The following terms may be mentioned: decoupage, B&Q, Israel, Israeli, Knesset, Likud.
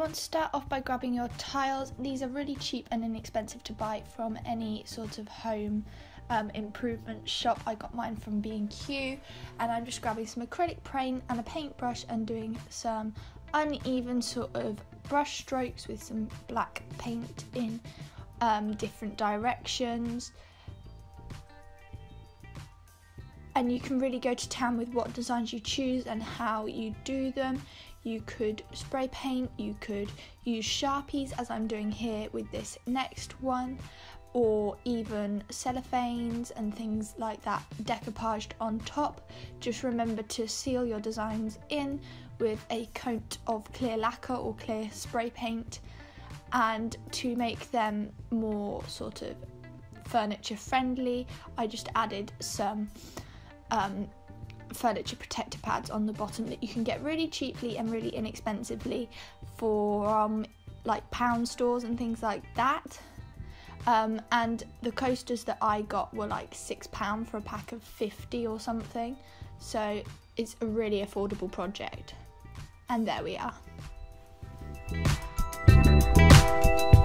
want to start off by grabbing your tiles. These are really cheap and inexpensive to buy from any sort of home improvement shop. I got mine from B&Q, and I'm just grabbing some acrylic paint and a paintbrush and doing some uneven sort of brush strokes with some black paint in different directions. And you can really go to town with what designs you choose and how you do them. You could spray paint, you could use Sharpies as I'm doing here with this next one, or even cellophanes and things like that decoupaged on top. Just remember to seal your designs in with a coat of clear lacquer or clear spray paint, and to make them more sort of furniture friendly, I just added some furniture protector pads on the bottom that you can get really cheaply and really inexpensively from like pound stores and things like that. And the coasters that I got were like £6 for a pack of 50 or something, so it's a really affordable project. And there we are.